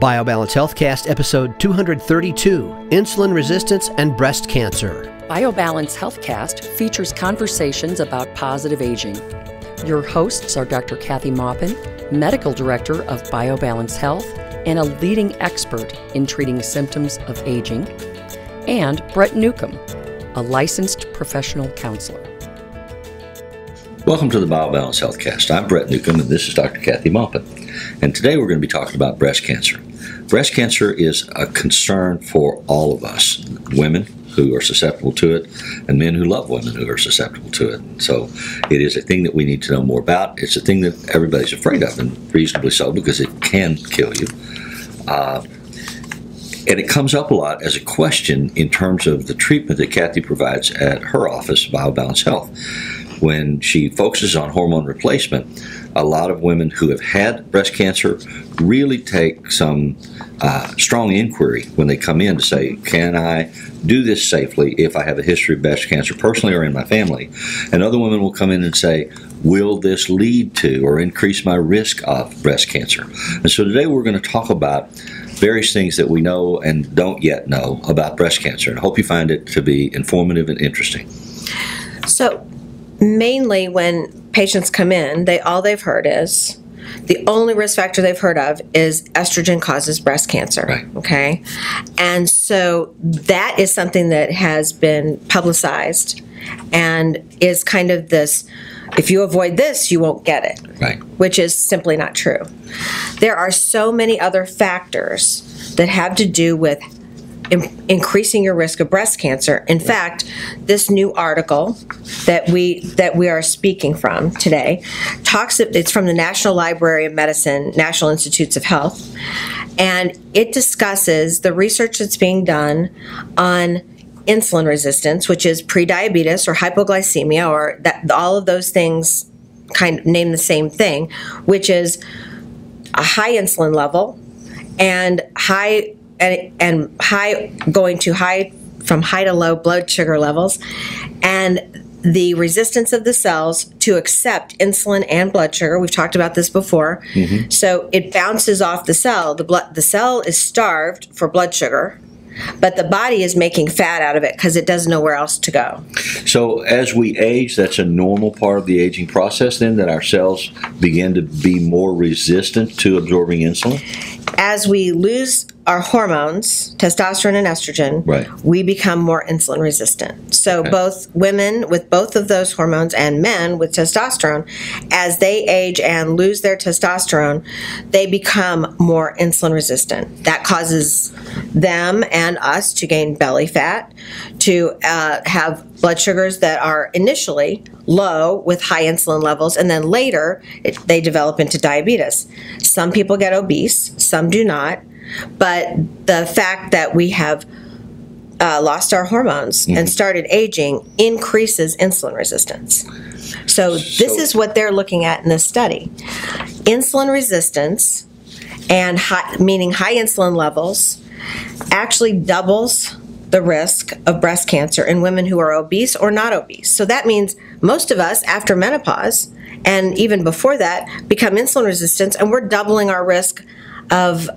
BioBalance HealthCast episode 232, Insulin Resistance and Breast Cancer. BioBalance HealthCast features conversations about positive aging. Your hosts are Dr. Kathy Maupin, Medical Director of BioBalance Health and a leading expert in treating symptoms of aging, and Brett Newcomb, a licensed professional counselor. Welcome to the BioBalance HealthCast. I'm Brett Newcomb, and this is Dr. Kathy Maupin. And today we're going to be talking about breast cancer. Breast cancer is a concern for all of us, women who are susceptible to it, and men who love women who are susceptible to it. So it is a thing that we need to know more about. It's a thing that everybody's afraid of, and reasonably so, because it can kill you. And it comes up a lot as a question in terms of the treatment that Kathy provides at her office, BioBalance Health. When she focuses on hormone replacement, a lot of women who have had breast cancer really take some strong inquiry when they come in to say, can I do this safely if I have a history of breast cancer personally or in my family? And other women will come in and say, will this lead to or increase my risk of breast cancer? And so today we're going to talk about various things that we know and don't yet know about breast cancer. And I hope you find it to be informative and interesting. So, mainly when patients come in, they've heard is, the only risk factor they've heard of is estrogen causes breast cancer, right? Okay? And so that is something that has been publicized and is kind of this, if you avoid this, you won't get it, right? Which is simply not true. There are so many other factors that have to do with increasing your risk of breast cancer. In fact, this new article that we are speaking from today talks. It's from the National Library of Medicine, National Institutes of Health, and it discusses the research that's being done on insulin resistance, which is prediabetes or hypoglycemia, or that all of those things kind of name the same thing, which is a high insulin level and high to low blood sugar levels, and the resistance of the cells to accept insulin and blood sugar. We've talked about this before. Mm-hmm. So it bounces off the cell. The cell is starved for blood sugar, but the body is making fat out of it because it doesn't know where else to go. So as we age, that's a normal part of the aging process then, that our cells begin to be more resistant to absorbing insulin? As we lose our hormones, testosterone and estrogen, right, we become more insulin resistant. So okay, both women with both of those hormones and men with testosterone, as they age and lose their testosterone, they become more insulin resistant. That causes them and us to gain belly fat, to have blood sugars that are initially low with high insulin levels, and then later they develop into diabetes. Some people get obese, some do not, but the fact that we have lost our hormones, mm-hmm, and started aging increases insulin resistance. So this is what they're looking at in this study. Insulin resistance, and meaning high insulin levels, actually doubles the risk of breast cancer in women who are obese or not obese. So that means most of us after menopause and even before that become insulin resistant, and we're doubling our risk of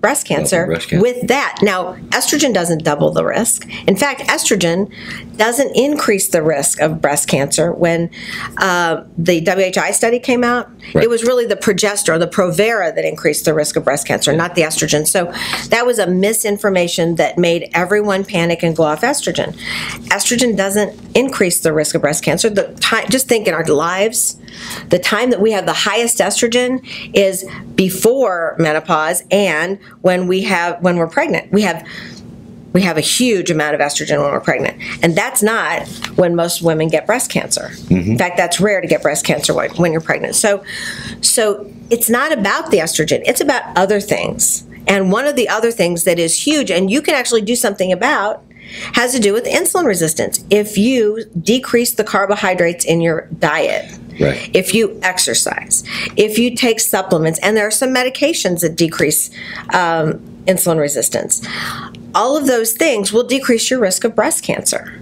breast cancer with that. Now, estrogen doesn't double the risk. In fact, estrogen doesn't increase the risk of breast cancer. When the WHI study came out, right, it was really the progesterone, the Provera, that increased the risk of breast cancer, not the estrogen. So that was a misinformation that made everyone panic and go off estrogen. Estrogen doesn't increase the risk of breast cancer. The time, just think in our lives, the time that we have the highest estrogen is before menopause, and when we're pregnant. We have a huge amount of estrogen when we're pregnant, and that's not when most women get breast cancer. Mm-hmm. In fact, that's rare to get breast cancer when you're pregnant. So it's not about the estrogen, it's about other things. And one of the other things that is huge and you can actually do something about has to do with insulin resistance. If you decrease the carbohydrates in your diet, right, if you exercise, if you take supplements, and there are some medications that decrease insulin resistance, all of those things will decrease your risk of breast cancer.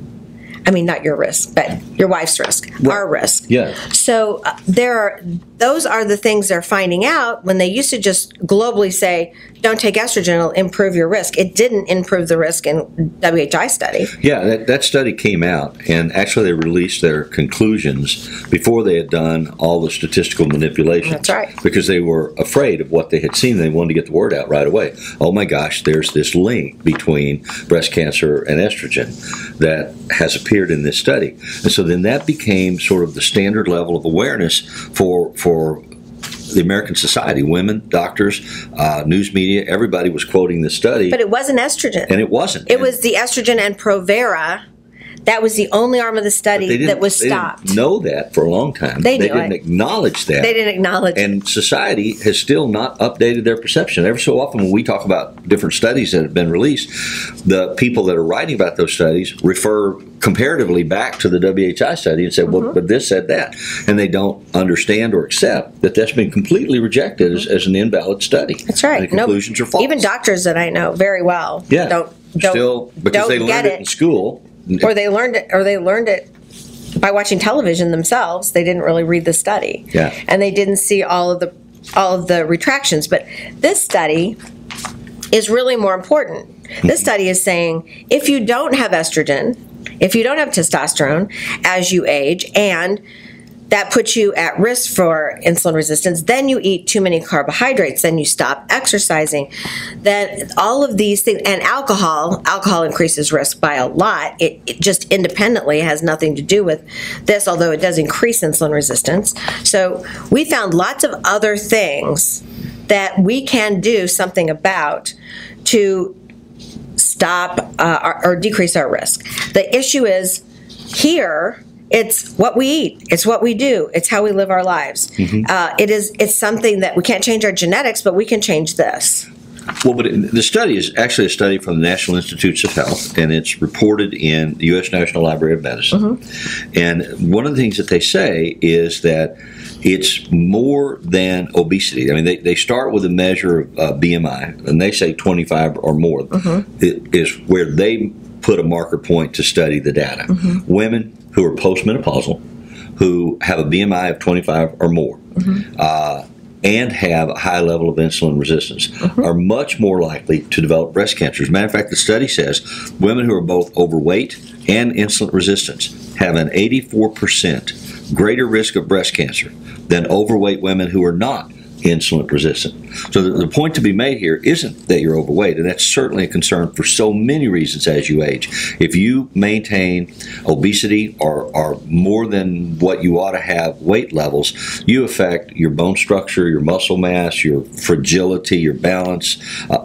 I mean, not your risk, but your wife's risk, right, our risk. Yeah. So there are those are the things they're finding out when they used to just globally say, don't take estrogen, it'll improve your risk. It didn't improve the risk in WHI study. Yeah, that study came out, and actually they released their conclusions before they had done all the statistical manipulations. That's right. Because they were afraid of what they had seen. They wanted to get the word out right away. Oh my gosh, there's this link between breast cancer and estrogen that has appeared in this study. And so then that became sort of the standard level of awareness for the American society. Women, doctors, news media, everybody was quoting this study. But it wasn't estrogen. And it wasn't. It was the estrogen and Provera. That was the only arm of the study that was stopped. They didn't know that for a long time. They didn't acknowledge that. They didn't acknowledge it. And society has still not updated their perception. Every so often when we talk about different studies that have been released, the people that are writing about those studies refer comparatively back to the WHI study and say, well, but this said that. And they don't understand or accept that that's been completely rejected as an invalid study. That's right. And the conclusions are false. Even doctors that I know very well don't they learned it in school. Or they learned it, by watching television themselves. They didn't really read the study, and they didn't see all of the retractions. But this study is really more important. This study is saying if you don't have estrogen, if you don't have testosterone as you age, and that puts you at risk for insulin resistance, then you eat too many carbohydrates, then you stop exercising, then all of these things, and alcohol increases risk by a lot. It just independently has nothing to do with this, although it does increase insulin resistance. So we found lots of other things that we can do something about to stop or decrease our risk. The issue is here, it's what we eat. It's what we do. It's how we live our lives. It's something that we can't change our genetics, but we can change this. Well, but the study is actually a study from the National Institutes of Health, and it's reported in the U.S. National Library of Medicine. And one of the things that they say is that it's more than obesity. I mean, they start with a measure of BMI, and they say 25 or more is where they put a marker point to study the data. Women who are postmenopausal, who have a BMI of 25 or more, and have a high level of insulin resistance, are much more likely to develop breast cancer. As a matter of fact, the study says women who are both overweight and insulin resistant have an 84% greater risk of breast cancer than overweight women who are not insulin resistant. So the point to be made here isn't that you're overweight, and that's certainly a concern for so many reasons as you age. If you maintain obesity or more than what you ought to have weight levels, you affect your bone structure, your muscle mass, your fragility, your balance,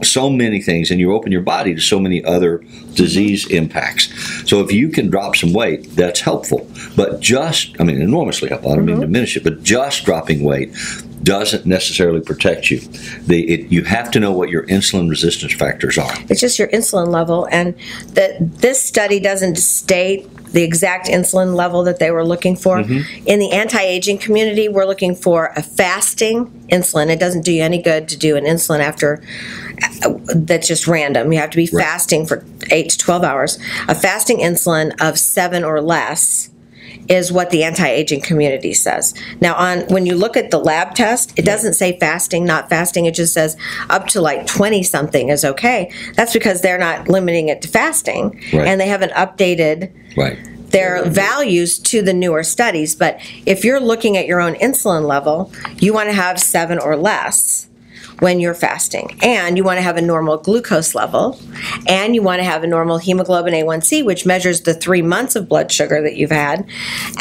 so many things, and you open your body to so many other disease impacts. So if you can drop some weight, that's helpful. But just, I mean, enormously helpful. I don't mean to diminish it, but just dropping weight doesn't necessarily protect you. You have to know what your insulin resistance factors are. It's just your insulin level, and that this study doesn't state the exact insulin level that they were looking for. In the anti-aging community, we're looking for a fasting insulin. It doesn't do you any good to do an insulin after that's just random. You have to be fasting for 8 to 12 hours. A fasting insulin of 7 or less is what the anti-aging community says. Now, when you look at the lab test, it doesn't say fasting, not fasting. It just says up to like 20-something is okay. That's because they're not limiting it to fasting, and they haven't updated their values to the newer studies. But if you're looking at your own insulin level, you want to have 7 or less when you're fasting, and you want to have a normal glucose level, and you want to have a normal hemoglobin A1C, which measures the 3 months of blood sugar that you've had.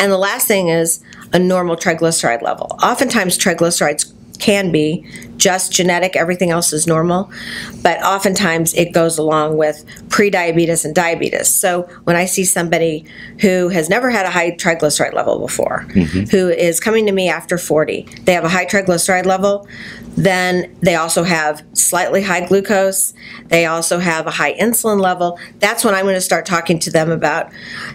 And the last thing is a normal triglyceride level. Oftentimes triglycerides can be just genetic, everything else is normal, but oftentimes it goes along with prediabetes and diabetes. So when I see somebody who has never had a high triglyceride level before, who is coming to me after 40, they have a high triglyceride level, Then they also have slightly high glucose. They also have a high insulin level. That's when I'm going to start talking to them about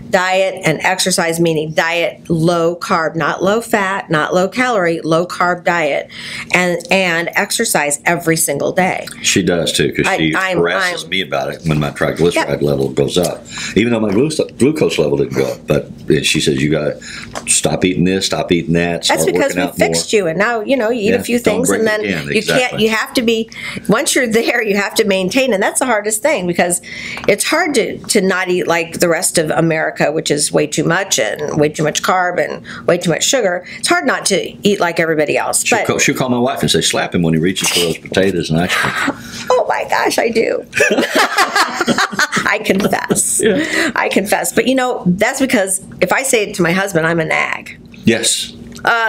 diet and exercise, meaning diet low carb, not low fat, not low calorie, low carb diet, and exercise every single day. She does too, because she harasses me about it when my triglyceride level goes up, even though my glucose level didn't go up. But she says you got to stop eating this, stop eating that. That's because we fixed you, and now you know you eat a few things, and then you can't. You have to be, once you're there, you have to maintain, and that's the hardest thing, because it's hard to not eat like the rest of America, which is way too much and way too much carb and way too much sugar. It's hard not to eat like everybody else. She'll, she'll call my wife and say, "Slap him when he reaches for those potatoes and ice cream." Oh my gosh, I do. I confess. Yeah. I confess. But you know, that's because if I say it to my husband, I'm a nag. Yes.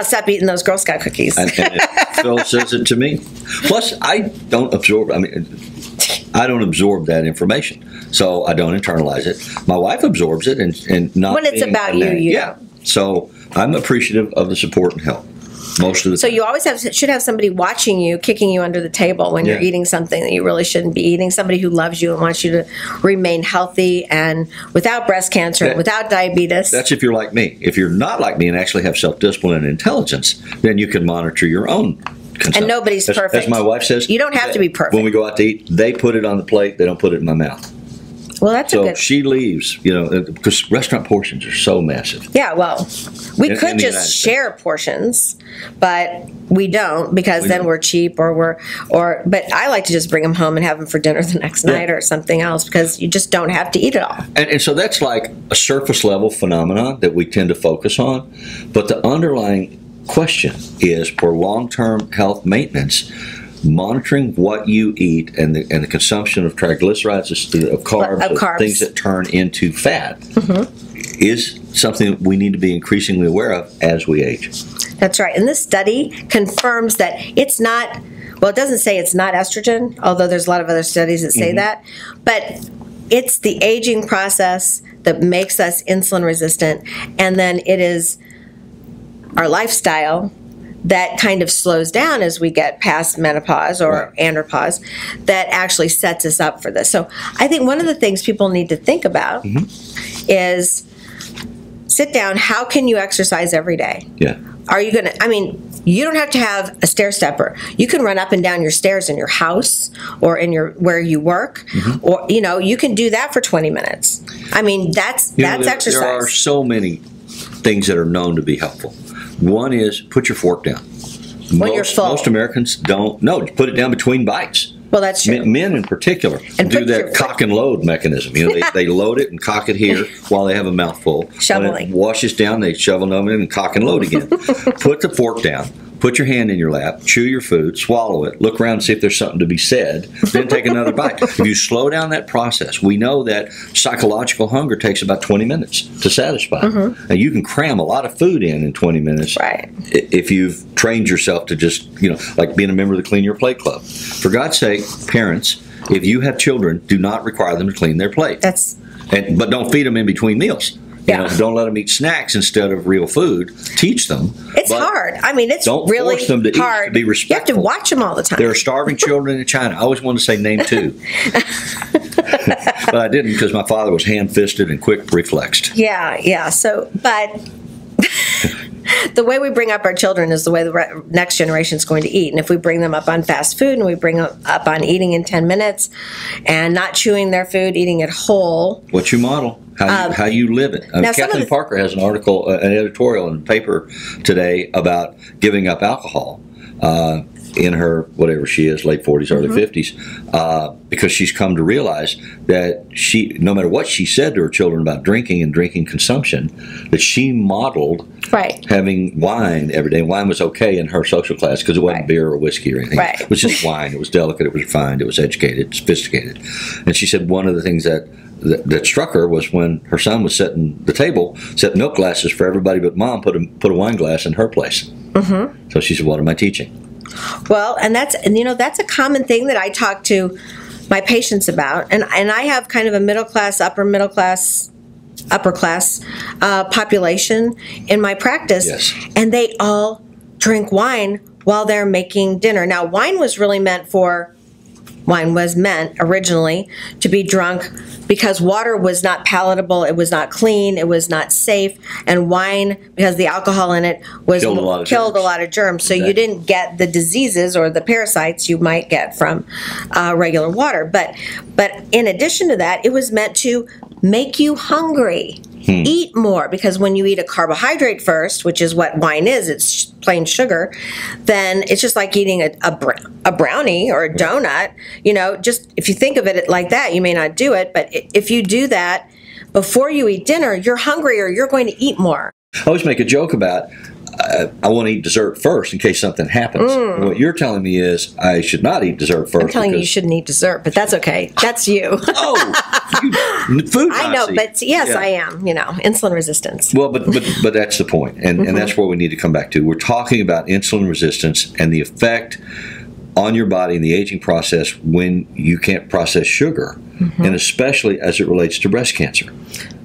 Stop eating those Girl Scout cookies. And Phil says it to me. Plus, I don't absorb that information. So I don't internalize it. My wife absorbs it and not when it's about you, So I'm appreciative of the support and help. Most of the time. So you always should have somebody watching you, kicking you under the table when you're eating something that you really shouldn't be eating. Somebody who loves you and wants you to remain healthy and without breast cancer and without diabetes. That's if you're like me. If you're not like me and actually have self-discipline and intelligence, then you can monitor your own consumption. And nobody's perfect. As my wife says, you don't have to be perfect. When we go out to eat, they put it on the plate. They don't put it in my mouth. Well, that's so good. She leaves, you know, because restaurant portions are so massive. Yeah, well, we could just share portions, but we don't, because then we're cheap but I like to just bring them home and have them for dinner the next night or something else, because you just don't have to eat it all. And so that's like a surface level phenomenon that we tend to focus on, but the underlying question is, for long-term health maintenance, monitoring what you eat and the consumption of triglycerides, of carbs, things that turn into fat, is something that we need to be increasingly aware of as we age. That's right. And this study confirms that it's not, well, it doesn't say it's not estrogen, although there's a lot of other studies that say that, but it's the aging process that makes us insulin resistant, and then it is our lifestyle that kind of slows down as we get past menopause or andropause that actually sets us up for this. So I think one of the things people need to think about is sit down, how can you exercise every day? Yeah. Are you going to, I mean, you don't have to have a stair stepper. You can run up and down your stairs in your house or in your where you work, or you know, you can do that for 20 minutes. I mean, that's exercise. There are so many things that are known to be helpful. One is put your fork down. When you're full. Most Americans don't. No, put it down between bites. Well, that's true. Men in particular do that cock and load mechanism. You know, they load it and cock it here while they have a mouthful. Shoveling. When it washes down, they shovel them in and cock and load again. Put the fork down. Put your hand in your lap, chew your food, swallow it, look around and see if there's something to be said, then take another bite. If you slow down that process, we know that psychological hunger takes about 20 minutes to satisfy. And you can cram a lot of food in 20 minutes if you've trained yourself to just, you know, like being a member of the Clean Your Plate Club. For God's sake, parents, if you have children, do not require them to clean their plate. But don't feed them in between meals. You know, don't let them eat snacks instead of real food. Teach them. It's hard. I mean, it's don't really force them to hard. Eat, to be respectful. You have to watch them all the time. There are starving children in China. I always wanted to say name two. But I didn't, because my father was ham-fisted and quick-reflexed. Yeah. So, but... The way we bring up our children is the way the next generation is going to eat. And if we bring them up on fast food and we bring them up on eating in 10 minutes and not chewing their food, eating it whole. What you model, how you live it. Kathleen Parker has an article, an editorial in the paper today about giving up alcohol in her, whatever she is, late 40s, early 50s, because she's come to realize that she, no matter what she said to her children about drinking and drinking consumption, that she modeled having wine every day. Wine was okay in her social class because it wasn't beer or whiskey or anything. It was just wine. It was delicate. It was refined. It was educated, sophisticated. And she said one of the things that struck her was when her son was setting the table, set milk glasses for everybody, but mom put a wine glass in her place. So she said, what am I teaching? Well, that's a common thing that I talk to my patients about, and I have kind of a middle class, upper class population in my practice, and they all drink wine while they're making dinner. Now, wine was really meant for, wine was meant originally to be drunk because water was not palatable, it was not clean, it was not safe, and wine, because the alcohol in it was killed a lot of germs. So exactly. You didn't get the diseases or the parasites you might get from regular water. But in addition to that, it was meant to make you hungry. Eat more, because when you eat a carbohydrate first, which is what wine is, it's plain sugar, then it's just like eating a brownie or a donut. You know, just if you think of it like that, you may not do it, but if you do that before you eat dinner, you're hungrier, you're going to eat more. I always make a joke about I want to eat dessert first in case something happens. What you're telling me is I should not eat dessert first. I'm telling you shouldn't eat dessert, but that's okay. That's you. Food I know, but yes, yeah. I am. You know, insulin resistance. Well, but that's the point, and that's where we need to come back to. We're talking about insulin resistance and the effect on your body in the aging process when you can't process sugar, and especially as it relates to breast cancer,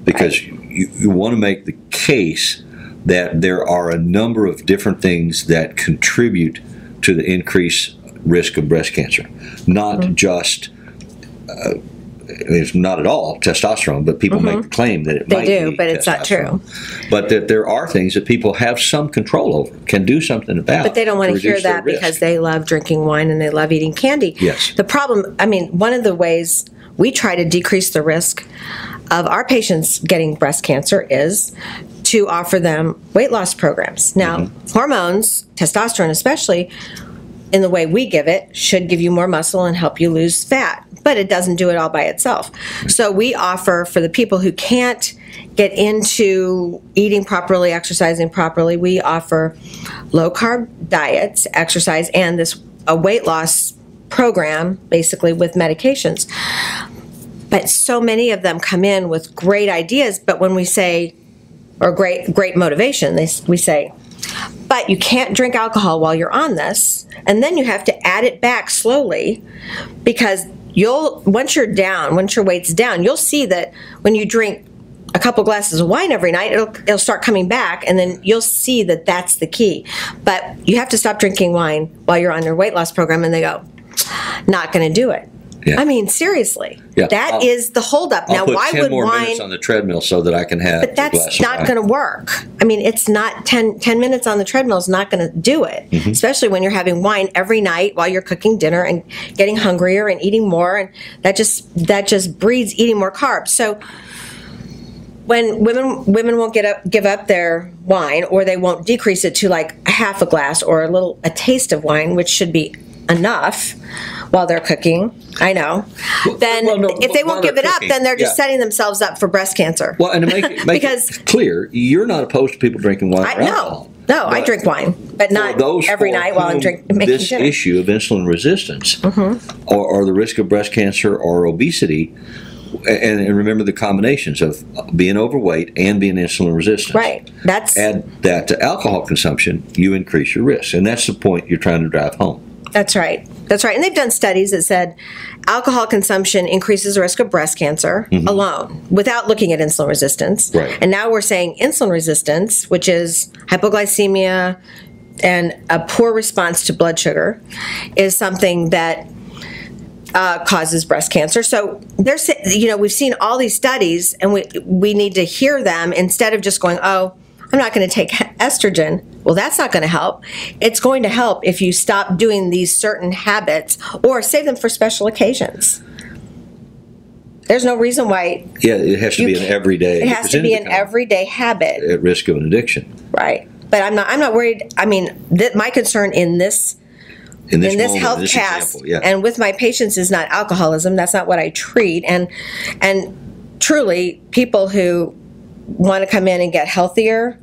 because you want to make the case that there are a number of different things that contribute to the increased risk of breast cancer. Not just, it's not at all testosterone, but people make the claim that it might be but it's not true. But that there are things that people have some control over, can do something about. But they don't want to hear that because they love drinking wine and they love eating candy. Yes. The problem, I mean, one of the ways we try to decrease the risk of our patients getting breast cancer is to offer them weight loss programs. Now, hormones, testosterone especially, in the way we give it, should give you more muscle and help you lose fat, but it doesn't do it all by itself. So we offer, for the people who can't get into eating properly, exercising properly, we offer low-carb diets, exercise, and a weight loss program, basically with medications. But so many of them come in with great ideas, but when we say, or great motivation, we say, but you can't drink alcohol while you're on this, and then you have to add it back slowly, because once your weight's down, you'll see that when you drink a couple glasses of wine every night, it'll start coming back, and then you'll see that that's the key. But you have to stop drinking wine while you're on your weight loss program, and they go, not going to do it. Yeah. I mean, seriously, that is the holdup. Now, why would wine minutes on the treadmill so that I can have? But that's not going to work. I mean, it's not 10 minutes on the treadmill is not going to do it, especially when you're having wine every night while you're cooking dinner and getting hungrier and eating more, and that just breeds eating more carbs. So when women won't give up their wine, or they won't decrease it to like a half a glass or a taste of wine, which should be enough while they're cooking, I know, then if they won't give it up, then they're just setting themselves up for breast cancer. Well, and to make it clear, you're not opposed to people drinking wine or alcohol. No, I drink wine, but not every night while I'm drinking dinner. This issue of insulin resistance or the risk of breast cancer or obesity, and remember the combinations of being overweight and being insulin resistant. Right. Add that to alcohol consumption, you increase your risk. And that's the point you're trying to drive home. That's right. That's right. And they've done studies that said alcohol consumption increases the risk of breast cancer alone, without looking at insulin resistance. Right. And now we're saying insulin resistance, which is hypoglycemia and a poor response to blood sugar, is something that causes breast cancer. So there's, we've seen all these studies, and we need to hear them instead of just going, I'm not going to take estrogen. Well, that's not going to help. It's going to help if you stop doing these certain habits or save them for special occasions. There's no reason why. Yeah, it has to be an everyday. It has to be an everyday habit. At risk of an addiction. Right, but I'm not worried. I mean, my concern in this HealthCast and with my patients is not alcoholism. That's not what I treat. And truly, people who want to come in and get healthier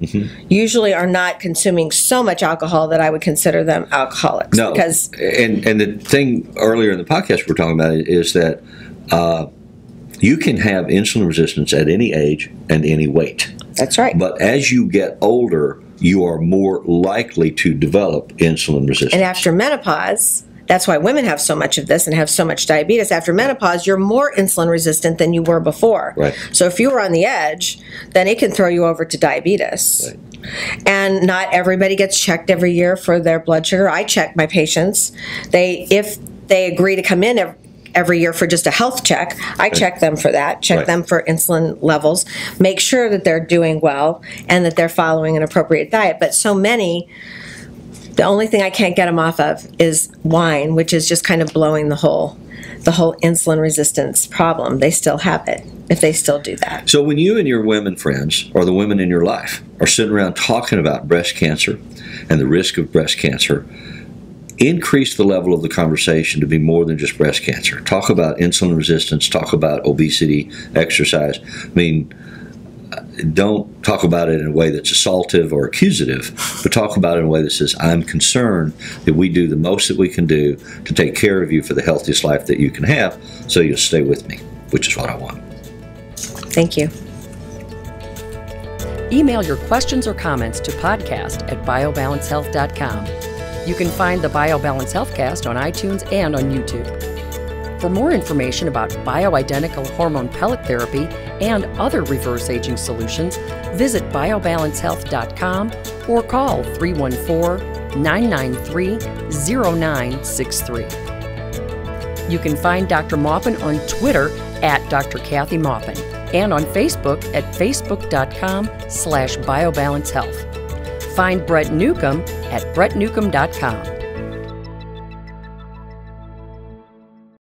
usually are not consuming so much alcohol that I would consider them alcoholics. No, because and the thing earlier in the podcast we're talking about is that you can have insulin resistance at any age and any weight. That's right. But as you get older, you are more likely to develop insulin resistance. And after menopause, that's why women have so much of this and have so much diabetes. After menopause, you're more insulin resistant than you were before. Right. So if you were on the edge, then it can throw you over to diabetes. Right. and not everybody gets checked every year for their blood sugar. I check my patients. If they agree to come in every year for just a health check, I check them for that, check them for insulin levels, make sure that they're doing well and that they're following an appropriate diet. But so many, the only thing I can't get them off of is wine, which is just kind of blowing the whole insulin resistance problem. They still have it if they still do that. So when you and your women friends or the women in your life are sitting around talking about breast cancer and the risk of breast cancer, increase the level of the conversation to be more than just breast cancer. Talk about insulin resistance, talk about obesity, exercise. I mean, don't talk about it in a way that's assaultive or accusative, but talk about it in a way that says, I'm concerned that we do the most that we can do to take care of you for the healthiest life that you can have, so you'll stay with me, which is what I want. Thank you. Email your questions or comments to podcast@biobalancehealth.com. You can find the BioBalance HealthCast on iTunes and on YouTube. For more information about bioidentical hormone pellet therapy and other reverse aging solutions, visit biobalancehealth.com or call 314-993-0963. You can find Dr. Maupin on Twitter at Dr. Kathy Maupin and on Facebook at facebook.com/biobalancehealth. Find Brett Newcomb at brettnewcomb.com.